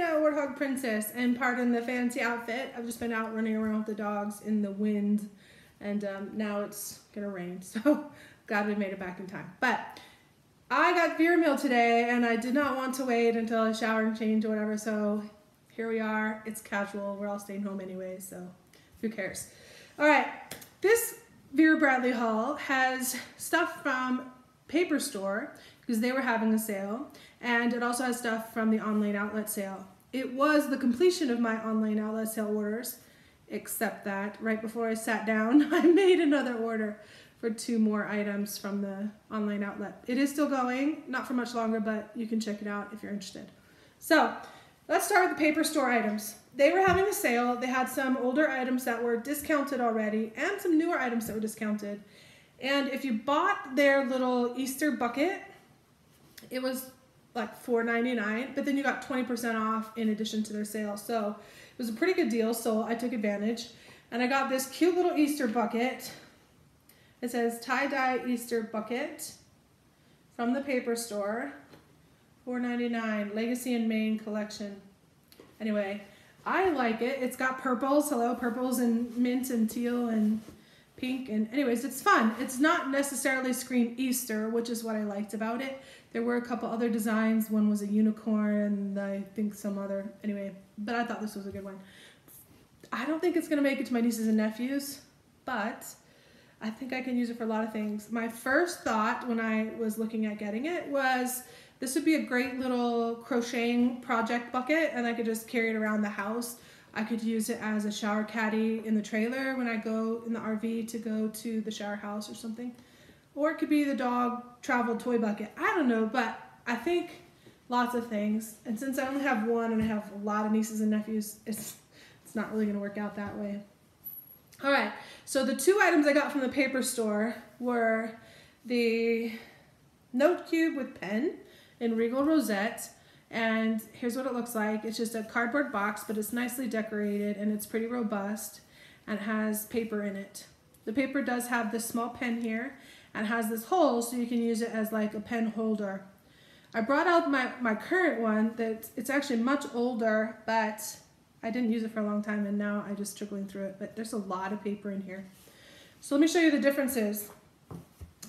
out Warthog Princess, and pardon the fancy outfit. I've just been out running around with the dogs in the wind, and now it's gonna rain, so glad we made it back in time. But I got beer meal today, and I did not want to wait until I shower and change or whatever, so here we are. It's casual, we're all staying home anyway, so who cares. All right, this Vera Bradley haul has stuff from Paper Store, because they were having a sale, and it also has stuff from the online outlet sale. It was the completion of my online outlet sale orders, except that right before I sat down, I made another order for 2 more items from the online outlet. It is still going, not for much longer, but you can check it out if you're interested. So let's start with the Paper Store items. They were having a sale. They had some older items that were discounted already and some newer items that were discounted. And if you bought their little Easter bucket, it was like $4.99, but then you got 20% off in addition to their sale. So it was a pretty good deal, so I took advantage. And I got this cute little Easter bucket. It says tie-dye Easter bucket from the Paper Store, $4.99, Legacy and Maine collection. Anyway, I like it. It's got purples, hello, purples and mint and teal and pink, and anyways, it's fun. It's not necessarily scream Easter, which is what I liked about it. There were a couple other designs. One was a unicorn, I think some other, anyway, but I thought this was a good one. I don't think it's gonna make it to my nieces and nephews, but I think I can use it for a lot of things. My first thought when I was looking at getting it was, this would be a great little crocheting project bucket, and I could just carry it around the house. I could use it as a shower caddy in the trailer when I go in the RV to go to the shower house or something. Or it could be the dog travel toy bucket. I don't know, but I think lots of things. And since I only have one and I have a lot of nieces and nephews, it's not really gonna work out that way. All right, so the 2 items I got from the Paper Store were the note cube with pen in Regal Rosette, and here's what it looks like. It's just a cardboard box, but it's nicely decorated and it's pretty robust and it has paper in it. The paper does have this small pen here and has this hole so you can use it as like a pen holder. I brought out my current one that it's actually much older, but I didn't use it for a long time and now I'm just trickling through it, but there's a lot of paper in here. So let me show you the differences.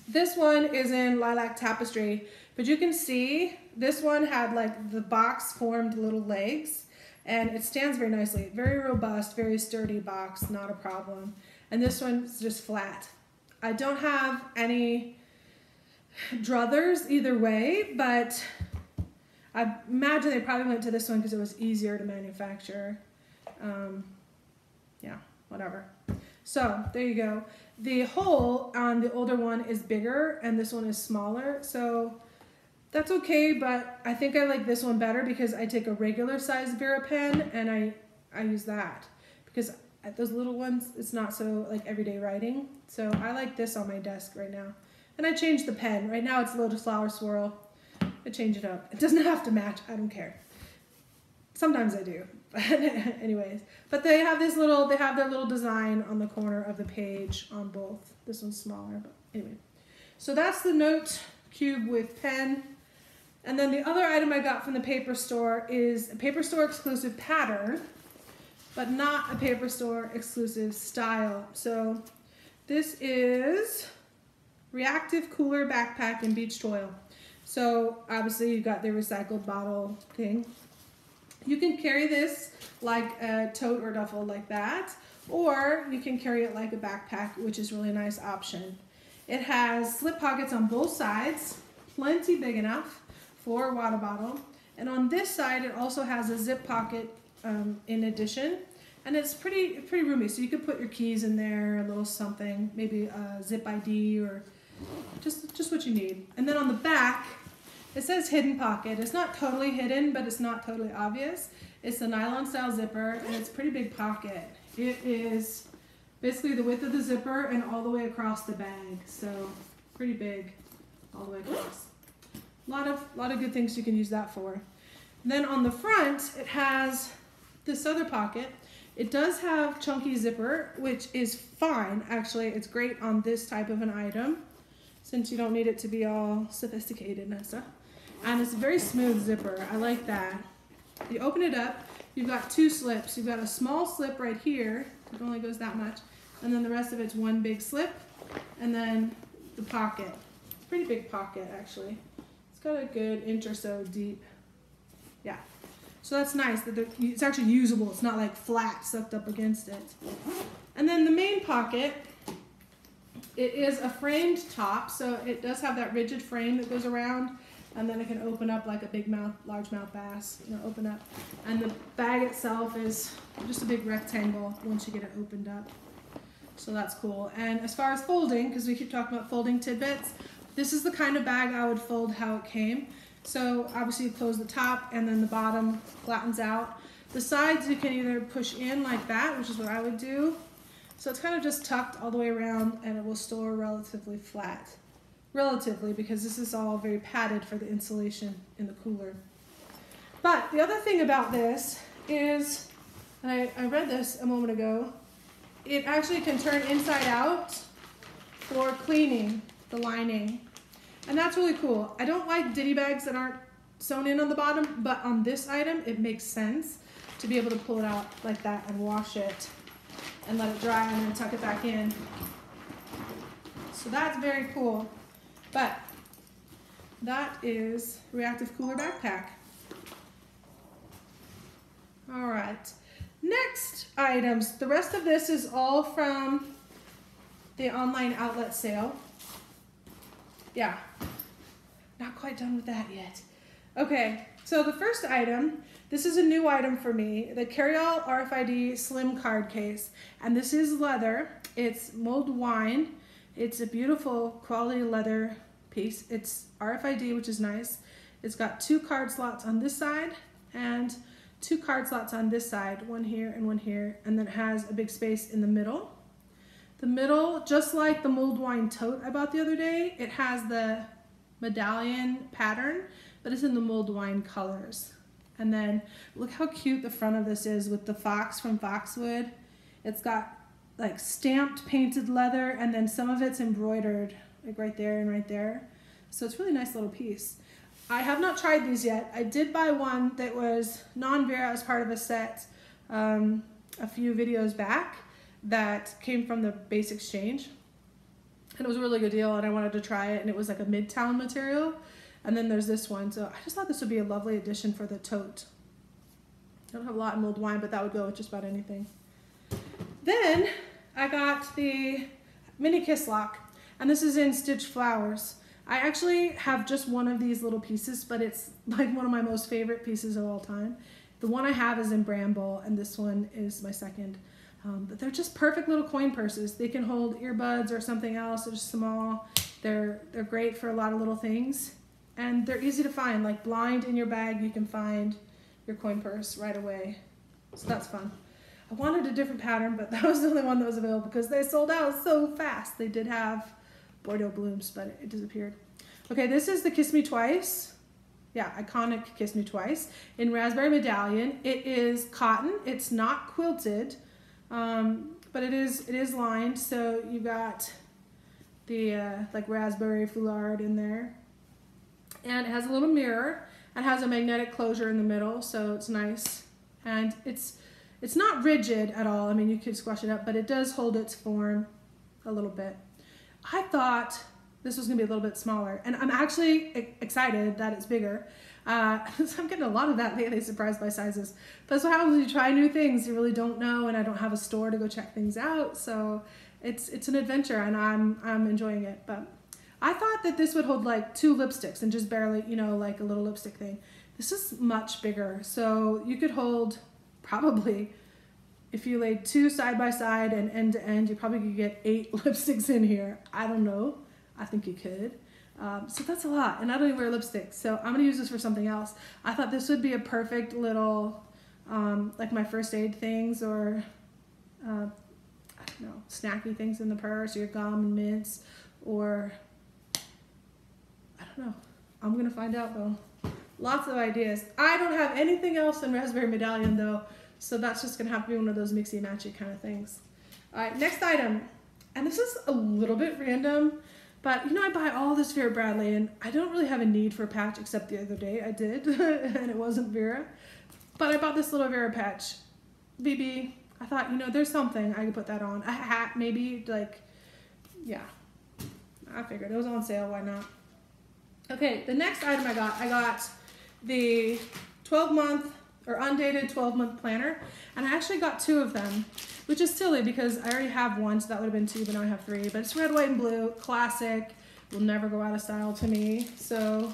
This one is in Lilac Tapestry, but you can see this one had like the box formed little legs and it stands very nicely. Very robust, very sturdy box, not a problem. And this one's just flat. I don't have any druthers either way, but I imagine they probably went to this one because it was easier to manufacture. Yeah, whatever. So there you go. The hole on the older one is bigger and this one is smaller. So that's okay, but I think I like this one better because I take a regular size Vera pen and I use that. Because those little ones, it's not so like everyday writing. So I like this on my desk right now. And I changed the pen. Right now it's Lotus Flower Swirl. I change it up. It doesn't have to match, I don't care. Sometimes I do, but anyways. But they have their little design on the corner of the page on both. This one's smaller, but anyway. So that's the note cube with pen. And then the other item I got from the Paper Store is a Paper Store exclusive pattern, but not a Paper Store exclusive style. So this is ReActive Cooler Backpack in Beach Toile. So obviously you've got the recycled bottle thing. You can carry this like a tote or duffel like that, or you can carry it like a backpack, which is really a nice option. It has slip pockets on both sides, plenty big enough for a water bottle. And on this side, it also has a zip pocket in addition. And it's pretty roomy, so you could put your keys in there, a little something, maybe a zip ID or just what you need. And then on the back, it says hidden pocket. It's not totally hidden, but it's not totally obvious. It's a nylon style zipper and it's a pretty big pocket. It is basically the width of the zipper and all the way across the bag. So pretty big all the way across. A lot of good things you can use that for. And then on the front, it has this other pocket. It does have chunky zipper, which is fine. Actually, it's great on this type of an item since you don't need it to be all sophisticated and stuff. And it's a very smooth zipper. I like that. You open it up, you've got two slips. You've got a small slip right here, it only goes that much, and then the rest of it's one big slip, and then the pocket. It's a pretty big pocket, actually. It's got a good inch or so deep. Yeah, so that's nice. That it's actually usable. It's not like flat sucked up against it. And then the main pocket, it is a framed top, so it does have that rigid frame that goes around, and then it can open up like a big mouth, largemouth bass, you know, open up. And the bag itself is just a big rectangle once you get it opened up. So that's cool. And as far as folding, because we keep talking about folding tidbits, this is the kind of bag I would fold how it came. So obviously you close the top and then the bottom flattens out. The sides you can either push in like that, which is what I would do. So it's kind of just tucked all the way around and it will store relatively flat. Relatively, because this is all very padded for the insulation in the cooler. But the other thing about this is, and I read this a moment ago, it actually can turn inside out for cleaning the lining. And that's really cool. I don't like ditty bags that aren't sewn in on the bottom, but on this item, it makes sense to be able to pull it out like that and wash it and let it dry and then tuck it back in. So that's very cool. But that is ReActive Cooler Backpack. All right, next items. The rest of this is all from the online outlet sale. Yeah, not quite done with that yet. Okay, so the first item, this is a new item for me, the Carry-All RFID Slim Card Case. And this is leather, it's mulled wine. It's a beautiful quality leather piece. It's RFID, which is nice. It's got two card slots on this side and two card slots on this side, one here, and then it has a big space in the middle. The middle, just like the mulled wine tote I bought the other day, it has the medallion pattern, but it's in the mulled wine colors. And then look how cute the front of this is with the fox from Foxwood. It's got like stamped painted leather, and then some of it's embroidered, like right there and right there. So it's a really nice little piece. I have not tried these yet. I did buy one that was non-Vera as part of a set a few videos back that came from the Base Exchange. And it was a really good deal and I wanted to try it, and it was like a midtown material. And then there's this one. So I just thought this would be a lovely addition for the tote. I don't have a lot in mulled wine, but that would go with just about anything. Then I got the mini kiss lock, and this is in Stitch Flowers. I actually have just one of these little pieces, but it's like one of my most favorite pieces of all time. The one I have is in Bramble, and this one is my second. But they're just perfect little coin purses. They can hold earbuds or something else. They're just small. They're great for a lot of little things, and they're easy to find. Like blind in your bag, you can find your coin purse right away. So that's fun. I wanted a different pattern, but that was the only one that was available because they sold out so fast. They did have Bordeaux Blooms, but it disappeared. Okay, this is the Kiss Me Twice. Yeah, iconic Kiss Me Twice in Raspberry Medallion. It is cotton. It's not quilted, but it is lined. So you got the like Raspberry Foulard in there, and it has a little mirror and has a magnetic closure in the middle, so it's nice. And it's not rigid at all. I mean, you could squash it up, but it does hold its form a little bit. I thought this was gonna be a little bit smaller, and I'm actually excited that it's bigger. I'm getting a lot of that lately, surprised by sizes. But that's what happens when you try new things. You really don't know, and I don't have a store to go check things out. So it's an adventure, and I'm enjoying it. But I thought that this would hold like two lipsticks and just barely, you know, like a little lipstick thing. This is much bigger. So you could hold, probably, if you laid two side by side and end to end, you probably could get 8 lipsticks in here. I don't know. I think you could. So that's a lot, and I don't even wear lipsticks, so I'm gonna use this for something else. I thought this would be a perfect little, like my first aid things, or I don't know, snacky things in the purse, or your gum and mints, or I don't know. I'm gonna find out though. Lots of ideas. I don't have anything else in Raspberry Medallion though, so that's just gonna have to be one of those mixy-matchy kind of things. All right, next item. And this is a little bit random, but you know I buy all this Vera Bradley and I don't really have a need for a patch, except the other day I did, and it wasn't Vera. But I bought this little Vera patch. BB, I thought, you know, there's something I could put that on. A hat, maybe, like, yeah. I figured it was on sale, why not? Okay, the next item I got the 12-month or undated 12-month planner, and I actually got two of them, which is silly because I already have one, so that would have been two, but now I have three. But it's red, white, and blue, classic, will never go out of style to me. So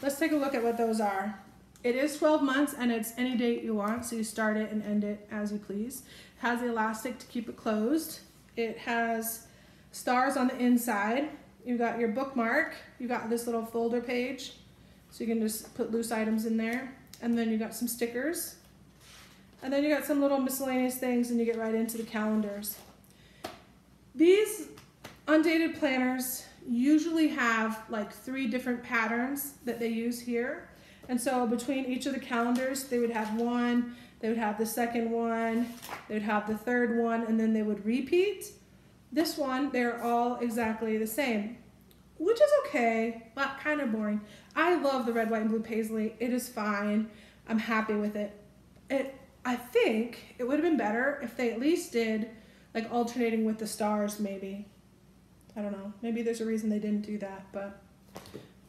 let's take a look at what those are. It is 12 months and it's any date you want, so you start it and end it as you please. It has the elastic to keep it closed. It has stars on the inside. You've got your bookmark, you've got this little folder page, so you can just put loose items in there. And then you got some stickers. And then you got some little miscellaneous things, and you get right into the calendars. These undated planners usually have like 3 different patterns that they use here. And so between each of the calendars, they would have one, they would have the second one, they would have the third one, and then they would repeat. This one, they're all exactly the same, which is okay, but kind of boring. I love the red, white, and blue paisley. It is fine. I'm happy with it. I think it would have been better if they at least did like alternating with the stars, maybe. I don't know. Maybe there's a reason they didn't do that, but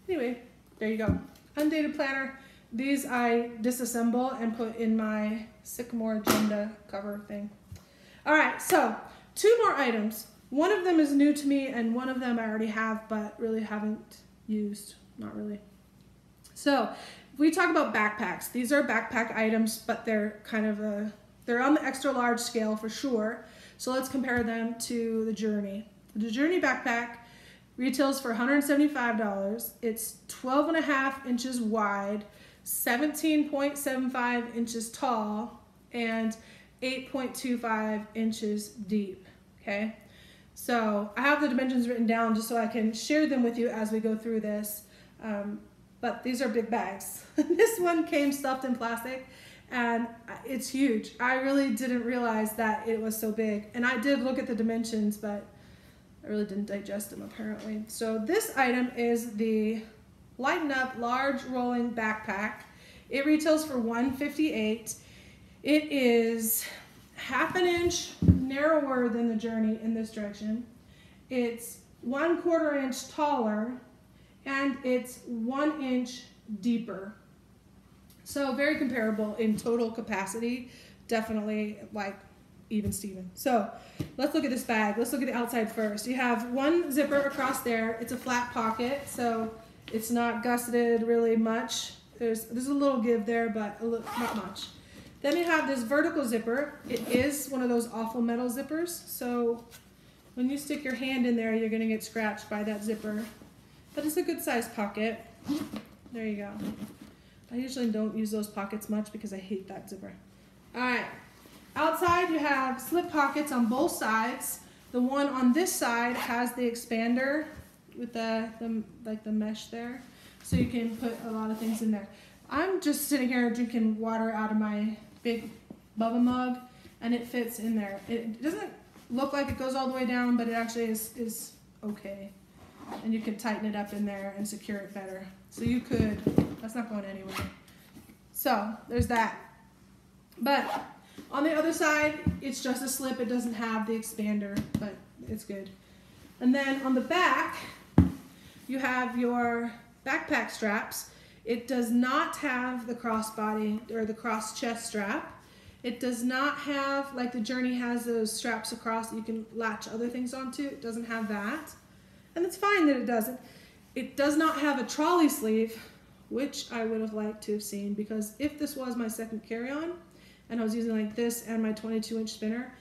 anyway, there you go. Undated planner. These I disassemble and put in my Sycamore agenda cover thing. All right, so 2 more items. One of them is new to me and one of them I already have but really haven't used. Not really. So we talk about backpacks. These are backpack items, but they're kind of they're on the extra large scale for sure. So let's compare them to the Journey. The Journey backpack retails for $175. It's 12.5 inches wide, 17.75 inches tall, and 8.25 inches deep. Okay, so I have the dimensions written down just so I can share them with you as we go through this, but these are big bags. This one came stuffed in plastic and it's huge. I really didn't realize that it was so big, and I did look at the dimensions, but I really didn't digest them apparently. So this item is the Lighten Up Large Rolling Backpack. It retails for $158. It is half an inch narrower than the Journey in this direction. It's 1/4 inch taller, and it's 1 inch deeper. So very comparable in total capacity, definitely like even Steven. So let's look at this bag. Let's look at the outside first. You have one zipper across there. It's a flat pocket, so it's not gusseted really much. There's a little give there, but not much. Then you have this vertical zipper. It is one of those awful metal zippers, so when you stick your hand in there, you're gonna get scratched by that zipper. But it's a good size pocket. There you go. I usually don't use those pockets much because I hate that zipper. All right. Outside you have slip pockets on both sides. The one on this side has the expander with the mesh there, so you can put a lot of things in there. I'm just sitting here drinking water out of my big Bubba mug, and it fits in there. It doesn't look like it goes all the way down, but it actually is okay. And you can tighten it up in there and secure it better. So you could, that's not going anywhere. So there's that. But on the other side, it's just a slip. It doesn't have the expander, but it's good. And then on the back, you have your backpack straps. It does not have the crossbody or the cross chest strap. It does not have, like the Journey has those straps across that you can latch other things onto. It doesn't have that. And it's fine that it doesn't. It does not have a trolley sleeve, which I would have liked to have seen, because if this was my second carry-on, and I was using like this and my 22-inch spinner,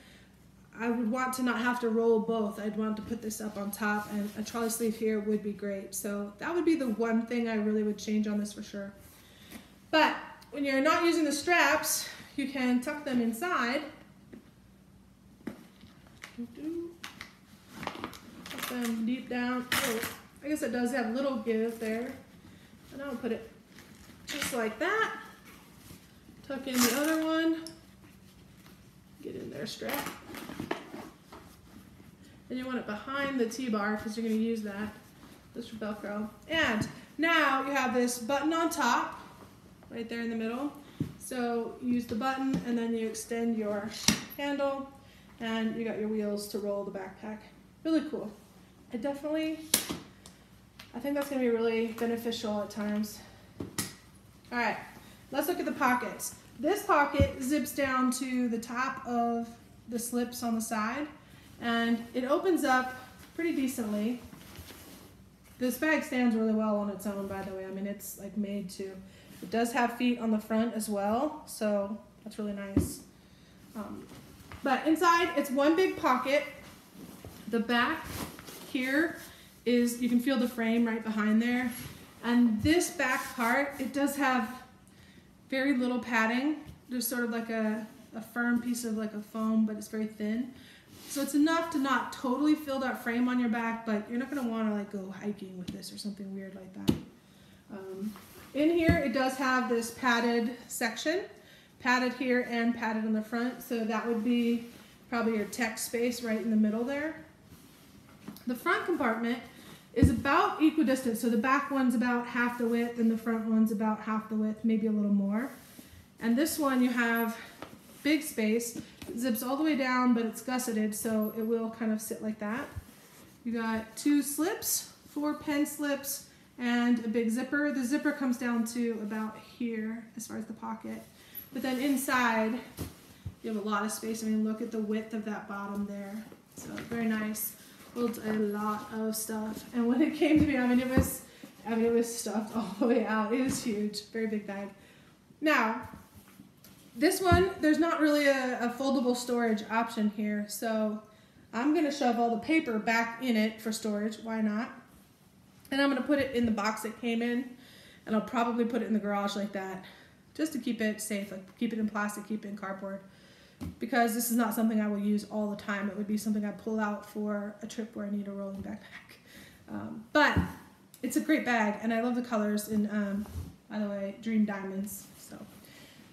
I would want to not have to roll both. I'd want to put this up on top, and a trolley sleeve here would be great. So that would be the one thing I really would change on this for sure. But when you're not using the straps, you can tuck them inside. Put them deep down. Oh, I guess it does have a little give there. And I'll put it just like that. Tuck in the other one. Get in there, strap. And you want it behind the T-bar because you're going to use that. This for Velcro. And now you have this button on top, right there in the middle. So you use the button and then you extend your handle and you got your wheels to roll the backpack. Really cool. I think that's gonna be really beneficial at times. All right, let's look at the pockets. This pocket zips down to the top of the slips on the side and it opens up pretty decently. This bag stands really well on its own, by the way. I mean, it's like made to. It does have feet on the front as well, so that's really nice. But inside, it's one big pocket. The back here is, you can feel the frame right behind there. And this back part, it does have very little padding. There's sort of like a firm piece of like a foam, but it's very thin. So it's enough to not totally fill that frame on your back, but you're not gonna wanna like go hiking with this or something weird like that. In here, it does have this padded section, padded here and padded in the front. So that would be probably your tech space right in the middle there. The front compartment is about equidistant. So the back one's about half the width and the front one's about half the width, maybe a little more. And this one you have big space. It zips all the way down, but it's gusseted, so it will kind of sit like that. You got two slips, four pen slips, and a big zipper. The zipper comes down to about here as far as the pocket. But then inside, you have a lot of space. I mean, look at the width of that bottom there. So very nice. Holds a lot of stuff. And when it came to me, I mean, it was stuffed all the way out. It is huge, very big bag. Now, this one, there's not really a foldable storage option here, so I'm gonna shove all the paper back in it for storage, why not? And I'm gonna put it in the box it came in, and I'll probably put it in the garage like that, just to keep it safe, like keep it in plastic, keep it in cardboard, because this is not something I will use all the time. It would be something I pull out for a trip where I need a rolling backpack. But it's a great bag, and I love the colors in, by the way, Dream Diamonds, so.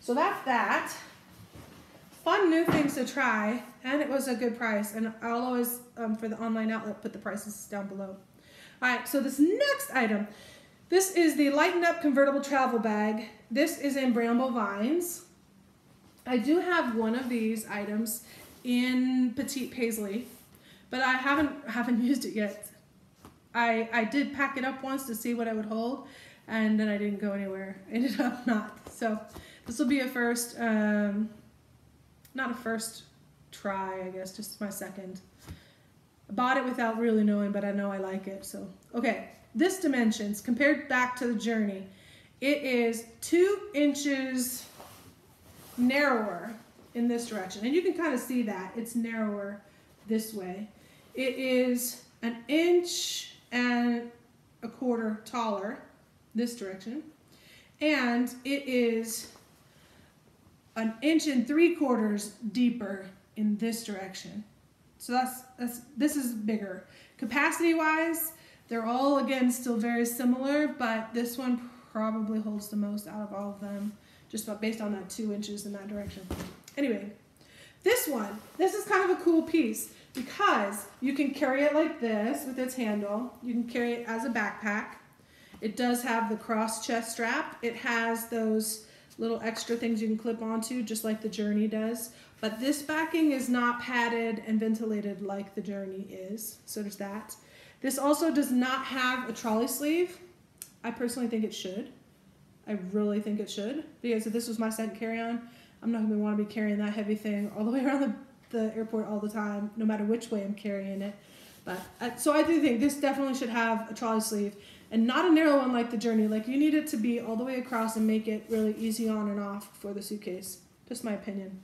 So that's that. Fun new things to try, and it was a good price. And I'll always, for the online outlet, put the prices down below. All right, so this next item. This is the Lighten Up Convertible Travel Bag. This is in Bramble Vines. I do have one of these items in Petite Paisley, but I haven't used it yet. I did pack it up once to see what I would hold, and then I didn't go anywhere. I ended up not, so. This will be a first, not a first try, I guess, just my second. I bought it without really knowing, but I know I like it, so. Okay, this dimensions, compared back to the Journey, it is 2 inches narrower in this direction. And you can kind of see that, it's narrower this way. It is 1 1/4 inches taller this direction. And it is 1 3/4 inches deeper in this direction. So this is bigger. Capacity wise, they're all again still very similar, but this one probably holds the most out of all of them, just about based on that 2 inches in that direction. Anyway, this is kind of a cool piece because you can carry it like this with its handle. You can carry it as a backpack. It does have the cross chest strap. It has those little extra things you can clip onto, just like the Journey does. But this backing is not padded and ventilated like the Journey is, so there's that. This also does not have a trolley sleeve. I personally think it should. I really think it should, because if this was my second carry-on, I'm not gonna wanna be carrying that heavy thing all the way around the airport all the time, no matter which way I'm carrying it. But so I do think this definitely should have a trolley sleeve. And not a narrow one like the Journey. Like, you need it to be all the way across and make it really easy on and off for the suitcase. Just my opinion.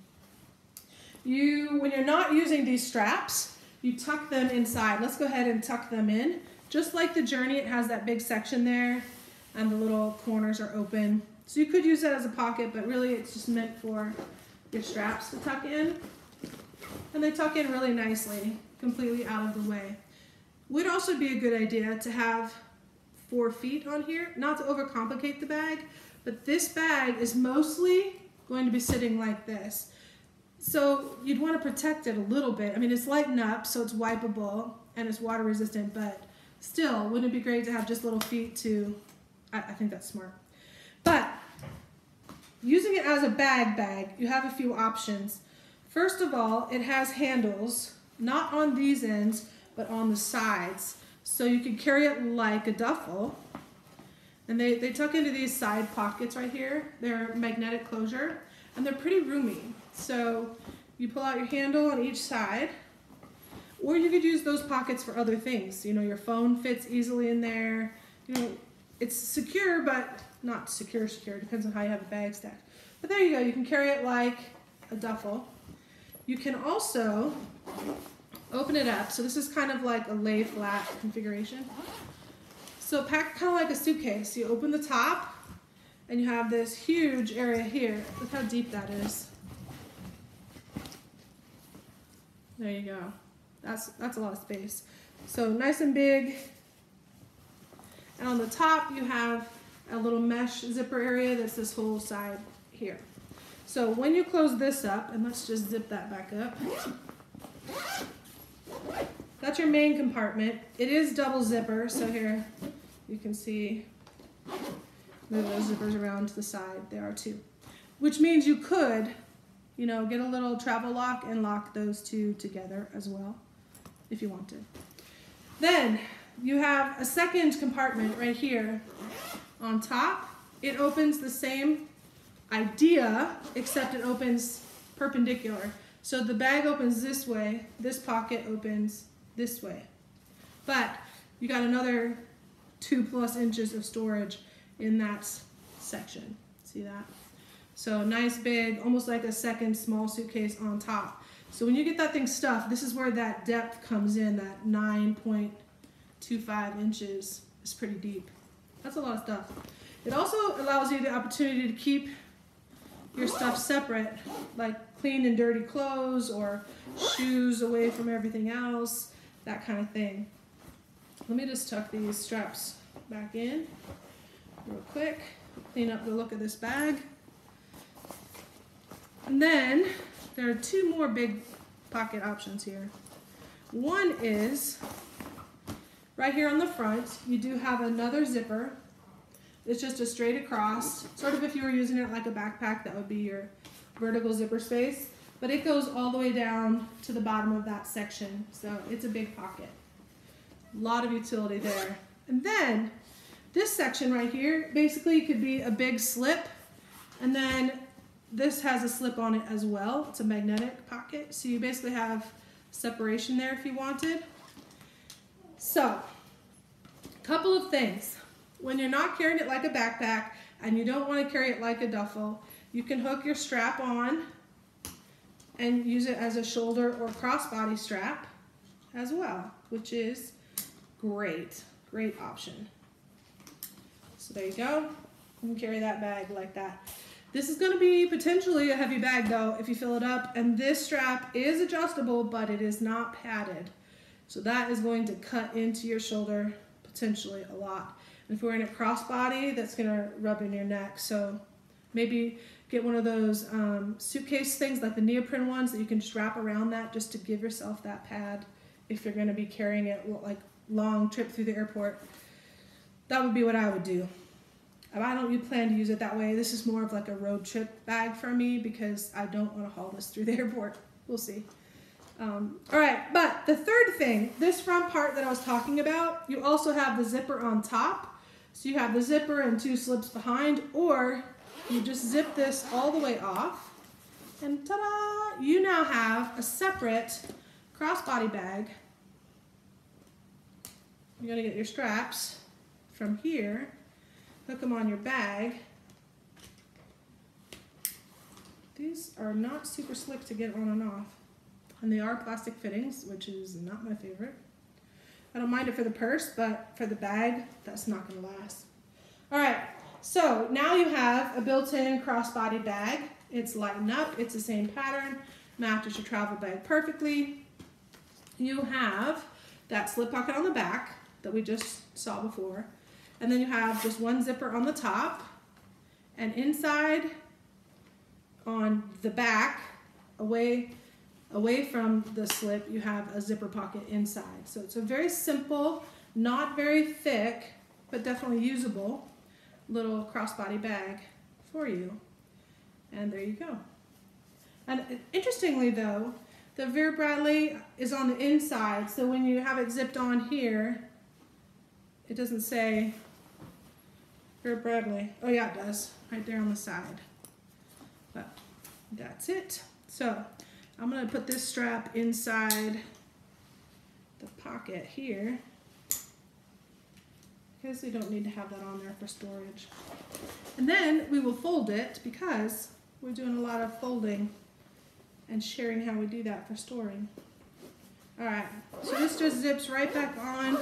When you're not using these straps, you tuck them inside. Let's go ahead and tuck them in. Just like the Journey, it has that big section there, and the little corners are open. So you could use that as a pocket, but really it's just meant for your straps to tuck in. And they tuck in really nicely, completely out of the way. Would also be a good idea to have 4 feet on here, not to overcomplicate the bag, but this bag is mostly going to be sitting like this. So you'd want to protect it a little bit. I mean, it's lightened up, so it's wipeable and it's water resistant, but still, wouldn't it be great to have just little feet to, I think that's smart. But Using it as a bag, you have a few options. First of all, it has handles, not on these ends, but on the sides. So you can carry it like a duffel. And they tuck into these side pockets right here. They're magnetic closure, and they're pretty roomy. So you pull out your handle on each side, or you could use those pockets for other things. You know, your phone fits easily in there. You know, it's secure, but not secure. It depends on how you have a bag stacked. But there you go. You can carry it like a duffel. You can also open it up. So this is kind of like a lay flat configuration. So pack kind of like a suitcase. You open the top and you have this huge area here. Look how deep that is. There you go. That's a lot of space. So nice and big. And on the top you have a little mesh zipper area that's this whole side here. So when you close this up, and let's just zip that back up. That's your main compartment. It is double zipper, so here you can see move those zippers around to the side. There are two, which means you could, you know, get a little travel lock and lock those two together as well if you wanted. Then you have a second compartment right here on top. It opens the same idea, except it opens perpendicular. So the bag opens this way, this pocket opens this way. But you got another 2+ inches of storage in that section. See that? So nice big, almost like a second small suitcase on top. So when you get that thing stuffed, this is where that depth comes in, that 9.25 inches is pretty deep. That's a lot of stuff. It also allows you the opportunity to keep your stuff separate, like clean and dirty clothes or shoes away from everything else, that kind of thing. Let me just tuck these straps back in real quick, clean up the look of this bag. And then there are two more big pocket options here. One is right here on the front. You do have another zipper. It's just a straight across, sort of if you were using it like a backpack, that would be your vertical zipper space, but it goes all the way down to the bottom of that section. So it's a big pocket. A lot of utility there. And then this section right here basically could be a big slip, and then this has a slip on it as well. It's a magnetic pocket, so you basically have separation there if you wanted. So a couple of things. When you're not carrying it like a backpack and you don't want to carry it like a duffel, you can hook your strap on and use it as a shoulder or crossbody strap as well, which is great, great option. So there you go. You can carry that bag like that. This is going to be potentially a heavy bag though if you fill it up, and this strap is adjustable, but it is not padded. So that is going to cut into your shoulder potentially a lot. If we're in a crossbody, that's going to rub in your neck. So maybe get one of those suitcase things like the neoprene ones that you can just wrap around that, just to give yourself that pad if you're going to be carrying it like long trip through the airport. That would be what I would do. I don't plan to use it that way. This is more of like a road trip bag for me because I don't want to haul this through the airport. We'll see. All right, but the third thing, this front part that I was talking about, you also have the zipper on top. So you have the zipper and two slips behind, or you just zip this all the way off, and ta-da! You now have a separate crossbody bag. You're gonna get your straps from here, hook them on your bag. These are not super slick to get on and off, and they are plastic fittings, which is not my favorite. I don't mind it for the purse, but for the bag, that's not going to last. All right, so now you have a built-in crossbody bag. It's lightened up. It's the same pattern. Matches your travel bag perfectly. You have that slip pocket on the back that we just saw before. And then you have just one zipper on the top. And inside on the back, away from the slip, you have a zipper pocket inside. So it's a very simple, not very thick, but definitely usable little crossbody bag for you. And there you go. And interestingly though, the Vera Bradley is on the inside, so when you have it zipped on here, it doesn't say Vera Bradley. Oh yeah, it does, right there on the side. But that's it. So I'm gonna put this strap inside the pocket here, because we don't need to have that on there for storage. And then we will fold it, because we're doing a lot of folding and sharing how we do that for storing. All right, so this just zips right back on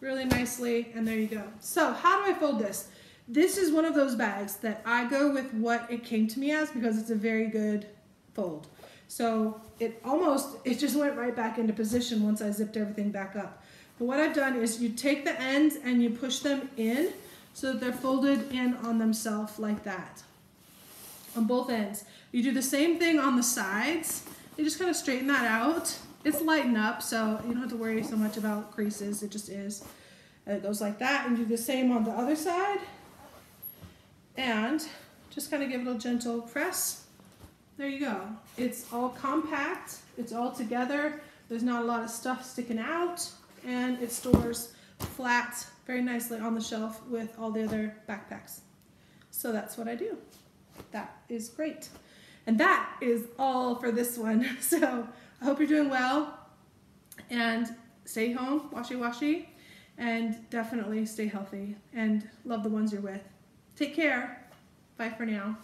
really nicely, and there you go. So how do I fold this? This is one of those bags that I go with what it came to me as, because it's a very good fold. So it just went right back into position once I zipped everything back up. But what I've done is you take the ends and you push them in so that they're folded in on themselves like that, on both ends. You do the same thing on the sides. You just kind of straighten that out. It's lightened up, so you don't have to worry so much about creases. It just is. And it goes like that, and do the same on the other side. And just kind of give it a gentle press. There you go. It's all compact. It's all together. There's not a lot of stuff sticking out, and it stores flat very nicely on the shelf with all the other backpacks. So that's what I do. That is great. And that is all for this one. So I hope you're doing well, and stay home, washy-washy, and definitely stay healthy and love the ones you're with. Take care. Bye for now.